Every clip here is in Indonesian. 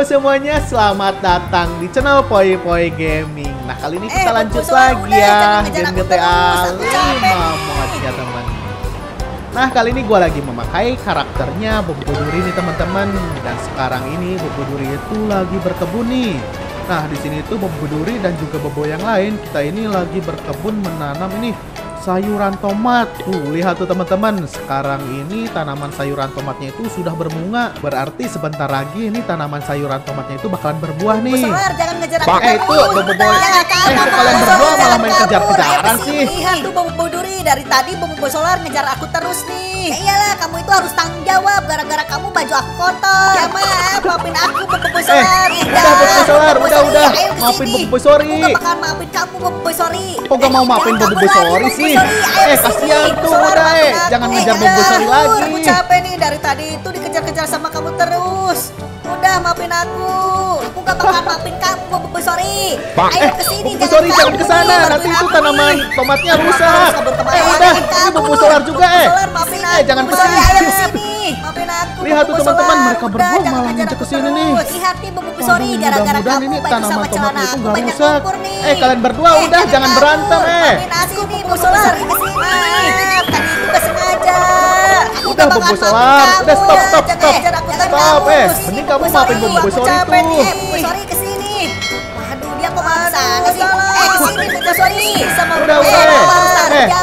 Halo semuanya, selamat datang di channel Poy Poy Gaming. Nah, kali ini kita lanjut lagi ya game GTA 5 ya teman. Nah, kali ini gue lagi memakai karakternya Boboiboy Duri nih teman-teman. Dan sekarang ini Boboiboy Duri itu lagi berkebun nih. Nah, di sini tuh Boboiboy Duri dan juga Boboiboy yang lain kita ini lagi berkebun menanam ini sayuran tomat. Tuh, lihat tuh teman-teman. Sekarang ini tanaman sayuran tomatnya itu sudah berbunga. Berarti sebentar lagi ini tanaman sayuran tomatnya itu bakalan berbuah nih. Solar, jangan ngejar aku. Itu Boboiboy. Kalian berdua malah main kejar-kejaran sih. Lihat tuh Boboiboy Duri, dari tadi Boboiboy Solar ngejar aku terus nih. Ya iyalah, kamu itu harus tanggung jawab, gara-gara kamu baju aku kotor. Ya maaf, maafin aku Boboiboy Solar. Boboiboy Solar, udah. Maafin Boboiboy Sori. Aku bakal maafin kamu Boboiboy Sori. Kok gak mau maafin Boboiboy Sori sih? Kasihan tuh udah, jangan ngejar Boboiboy Sori lagi. Aku capek nih, dari tadi itu dikejar-kejar sama kamu terus. Udah, maafin aku gak bakal maafin kamu Boboiboy Sori. Ayo kesini, Boboiboy Sori, jangan kesana, nanti itu tanaman tomatnya rusak. Udah, ini Boboiboy Solar juga maafin aku, jangan kesini. Lihat tuh teman-teman, mereka berdua malah ngajak kesini nih. Lihat nih Boboiboy Sori, gara-gara kamu baju sama celana aku banyak lumpur nih. Kalian berdua udah, jangan berantem. Aku Boboiboy Solar kesini, tadi itu gak sengaja. Udah Boboiboy Solar, udah stop. Mending kamu maafin Boboiboy Sori tuh. Boboiboy Sori kesini. Waduh, dia kok malah sana sih. Kesini Boboiboy Sori.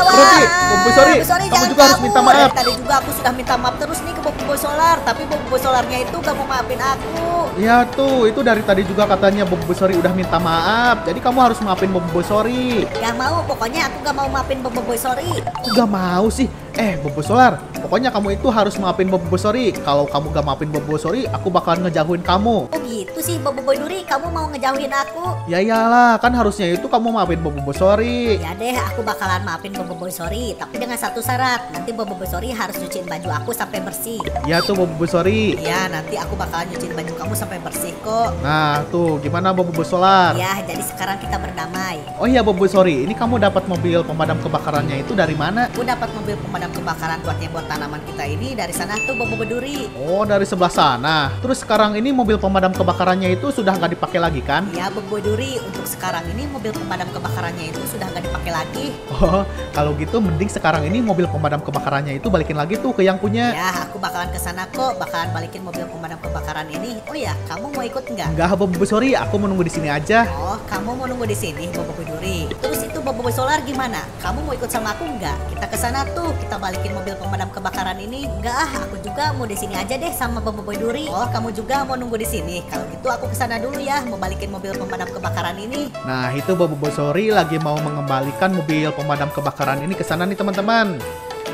Berhenti Boboiboy Sori, kamu juga harus minta maaf. Tadi juga aku sudah minta maaf terus nih ke Boboiboy Solar, tapi Boboiboy Solarnya itu gak mau maafin aku. Ya tuh, itu dari tadi juga katanya Boboiboy Sori udah minta maaf. Jadi kamu harus maafin Boboiboy Sori. Gak mau, pokoknya aku gak mau maafin Boboiboy Sori. Gak mau sih. Boboiboy Solar, pokoknya kamu itu harus maafin Boboiboy Sori. Kalau kamu gak maafin Boboiboy Sori, aku bakalan ngejauhin kamu. Oh gitu sih Boboiboy Duri, kamu mau ngejauhin aku? Ya iyalah, kan harusnya itu kamu maafin Boboiboy Sori. Ya deh, aku bakalan maafin Boboiboy Sori, tapi dengan satu syarat. Nanti Boboiboy Sori harus cuciin baju aku sampai bersih. Ya tuh Boboiboy Sori. Ya, nanti aku bakalan cuciin baju kamu sampai bersih kok. Nah tuh, gimana Boboiboy Solar? Ya, jadi sekarang kita berdamai. Oh iya Boboiboy Sori, ini kamu dapat mobil pemadam kebakarannya itu dari mana? Aku dapat mobil pemadam kebakaran buat tanaman kita ini dari sana tuh Boboiboy Duri. Oh, dari sebelah sana. Terus sekarang ini mobil pemadam kebakarannya itu sudah nggak dipakai lagi kan? Ya Boboiboy Duri, untuk sekarang ini mobil pemadam kebakarannya itu sudah nggak dipakai lagi. Oh, kalau gitu mending sekarang ini mobil pemadam kebakarannya itu balikin lagi tuh ke yang punya. Ya, aku bakalan kesana kok, bakalan balikin mobil pemadam kebakaran ini. Oh ya, kamu mau ikut nggak? Nggak Boboiboy Sori, aku menunggu di sini aja. Oh, kamu mau nunggu di sini Boboiboy Duri. Terus itu Boboiboy Solar gimana? Kamu mau ikut sama aku nggak? Kita kesana tuh, kita balikin mobil pemadam kebakaran ini. Enggak ah, aku juga mau di sini aja deh sama Boboiboy Duri. Oh, kamu juga mau nunggu di sini. Kalau gitu aku kesana dulu ya, mau balikin mobil pemadam kebakaran ini. Nah, itu Boboiboy Sori lagi mau mengembalikan mobil pemadam kebakaran ini kesana nih teman-teman.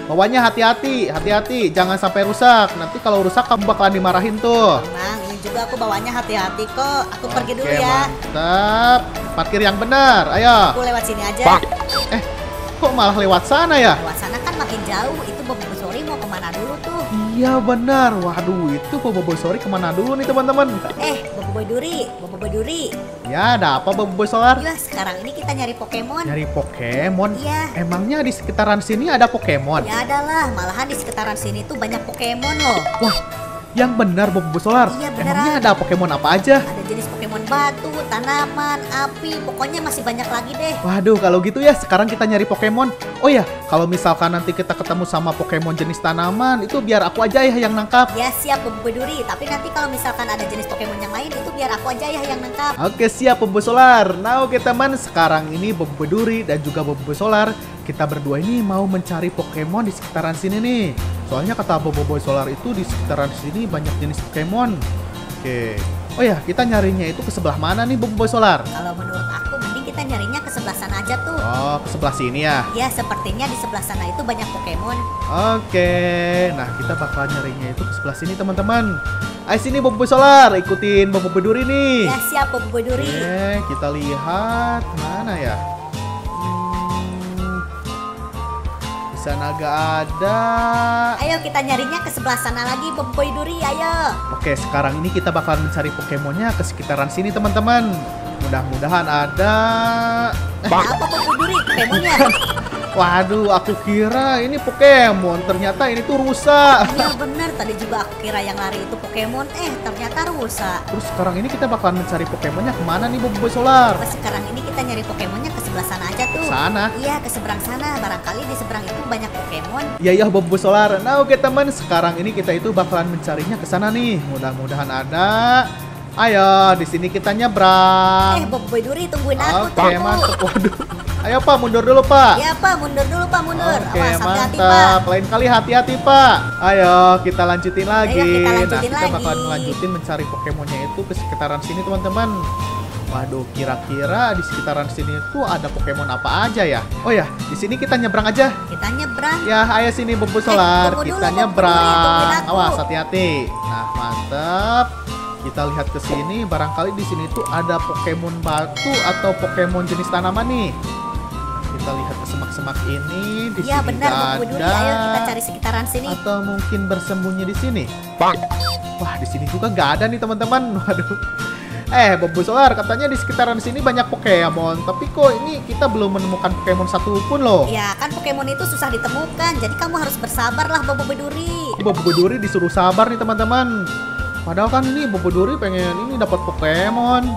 Bawanya hati-hati, jangan sampai rusak. Nanti kalau rusak kamu bakalan dimarahin tuh. Emang ini juga aku bawanya hati-hati kok. Aku pergi dulu ya. Mantap. Parkir yang benar. Ayo. Aku lewat sini aja. Kok malah lewat sana ya? Lewat sana kan makin jauh. Itu Boboiboy Sori mau kemana dulu tuh? Iya benar. Waduh, itu Boboiboy Sori kemana dulu nih teman-teman? Boboiboy Duri. Ya, ada apa Boboiboy Solar? Ya, sekarang ini kita nyari Pokemon. Nyari Pokemon? Iya. Emangnya di sekitaran sini ada Pokemon? Ya ada lah, malahan di sekitaran sini tuh banyak Pokemon loh. Wah, yang benar Boboiboy Solar. Iya, beneran. Emangnya ada Pokemon apa aja? Ada jenis Pokemon batu, tanaman, api, pokoknya masih banyak lagi deh. Waduh, kalau gitu ya sekarang kita nyari Pokemon. Oh ya, kalau misalkan nanti kita ketemu sama Pokemon jenis tanaman, itu biar aku aja ya yang nangkap. Ya siap Boboiboy Duri, tapi nanti kalau misalkan ada jenis Pokemon yang lain, itu biar aku aja ya yang nangkap. Oke siap Boboiboy Solar. Nah oke teman, sekarang ini Boboiboy Duri dan juga Boboiboy Solar, kita berdua ini mau mencari Pokemon di sekitaran sini nih. Soalnya kata Boboiboy Solar itu di sekitaran sini banyak jenis Pokemon. Oke. Oh ya, kita nyarinya itu ke sebelah mana nih Boboiboy Solar? Kalau menurut aku mending kita nyarinya ke sebelah sana aja tuh. Oh, ke sebelah sini ya? Ya, sepertinya di sebelah sana itu banyak Pokemon. Oke, nah kita bakal nyarinya itu ke sebelah sini teman-teman. Ayo sini Boboiboy Solar, ikutin Boboiboy Duri nih. Ya siap Boboiboy Duri. Oke, kita lihat mana ya? Di sana gak ada. Ayo kita nyarinya ke sebelah sana lagi Boboiboy Duri, ayo. Oke, sekarang ini kita bakal mencari Pokemonnya ke sekitaran sini teman-teman. Mudah-mudahan ada. Apa Boboiboy Duri Pokemonnya? Waduh, aku kira ini Pokemon, ternyata ini tuh rusa. Iya bener, tadi juga aku kira yang lari itu Pokemon, ternyata rusa. Terus sekarang ini kita bakalan mencari Pokemonnya kemana nih, Boboiboy Solar? Sekarang ini kita nyari Pokemonnya ke sebelah sana aja tuh. Sana? Iya, ke seberang sana, barangkali di seberang itu banyak Pokemon. Iya, Boboiboy Solar. Nah oke teman, sekarang ini kita itu bakalan mencarinya ke sana nih. Mudah-mudahan ada. Ayo, di sini kita nyebrang. Boboiboy Duri tungguin aku. Oke, mantep. Waduh. Ayo Pak, mundur dulu Pak. Iya Pak, mundur dulu Pak, mundur. Oke, mantap. Lain kali hati-hati Pak. Ayo, kita lanjutin lagi. Ayo, kita bakalan lanjutin mencari Pokemonnya itu ke sekitaran sini teman-teman. Waduh, kira-kira di sekitaran sini tuh ada Pokemon apa aja ya? Oh ya, di sini kita nyebrang aja. Kita nyebrang. Ya, ayo sini Boboiboy Solar. Kita nyebrang. Awas, hati-hati. Nah, mantap. Kita lihat ke sini. Barangkali di sini tuh ada Pokemon batu atau Pokemon jenis tanaman nih. Kita lihat ke semak-semak ini, di sini benar, ada. Ayo kita cari sekitaran sini. Atau mungkin bersembunyi di sini. Wah, di sini juga nggak ada nih teman-teman. Waduh. Boboiboy Solar, katanya di sekitaran sini banyak Pokemon, tapi kok ini kita belum menemukan Pokemon satu pun loh. Ya kan Pokemon itu susah ditemukan, jadi kamu harus bersabarlah Boboiboy Duri. Boboiboy Duri disuruh sabar nih teman-teman. Padahal kan ini Boboiboy Duri pengen ini dapat Pokemon.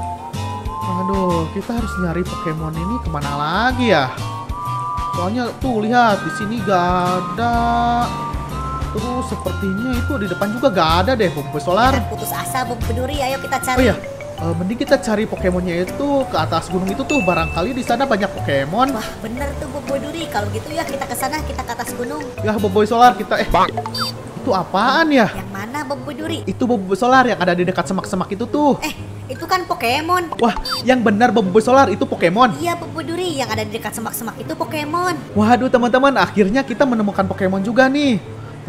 Aduh, kita harus nyari Pokemon ini kemana lagi ya? Soalnya tuh lihat di sini gak ada. Terus sepertinya itu di depan juga gak ada deh Boboiboy Solar. Jangan putus asa Boboiboy Duri, ayo kita cari. Oh, iya. Mending kita cari Pokemonnya itu ke atas gunung itu tuh, barangkali di sana banyak Pokemon. Wah bener tuh Boboiboy Duri, kalau gitu ya kita ke sana, kita ke atas gunung. Ya Boboiboy Solar kita itu apaan ya? Yang mana Boboiboy Duri? Itu Boboiboy Solar yang ada di dekat semak-semak itu tuh. Itu kan Pokemon. Wah, yang benar Boboiboy Solar itu Pokemon. Iya, Boboiboy Duri, yang ada di dekat semak-semak itu Pokemon. Waduh, teman-teman, akhirnya kita menemukan Pokemon juga nih.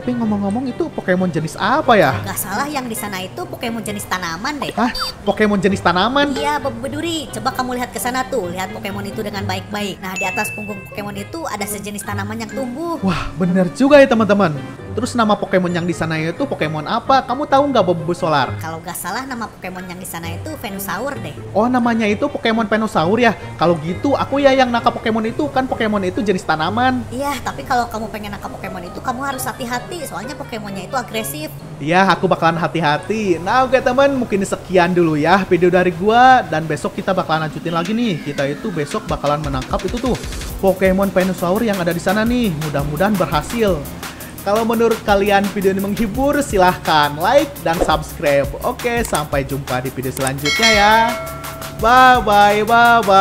Tapi ngomong-ngomong itu Pokemon jenis apa ya? Nggak salah, yang di sana itu Pokemon jenis tanaman deh. Hah? Pokemon jenis tanaman? Iya, Boboiboy Duri. Coba kamu lihat ke sana tuh, lihat Pokemon itu dengan baik-baik. Nah, di atas punggung Pokemon itu ada sejenis tanaman yang tumbuh. Wah, bener juga ya, teman-teman. Terus nama Pokemon yang di sana itu Pokemon apa? Kamu tahu nggak Boboiboy Solar? Kalau nggak salah nama Pokemon yang di sana itu Venusaur deh. Oh, namanya itu Pokemon Venusaur ya? Kalau gitu aku ya yang nangkap Pokemon itu, kan Pokemon itu jenis tanaman. Iya, tapi kalau kamu pengen nangkap Pokemon itu kamu harus hati-hati, soalnya Pokemonnya itu agresif. Iya, aku bakalan hati-hati. Nah oke teman, mungkin sekian dulu ya video dari gua, dan besok kita bakalan lanjutin lagi nih. Kita itu besok bakalan menangkap itu tuh Pokemon Venusaur yang ada di sana nih. Mudah-mudahan berhasil. Kalau menurut kalian video ini menghibur, silahkan like dan subscribe. Oke, sampai jumpa di video selanjutnya ya. Bye-bye.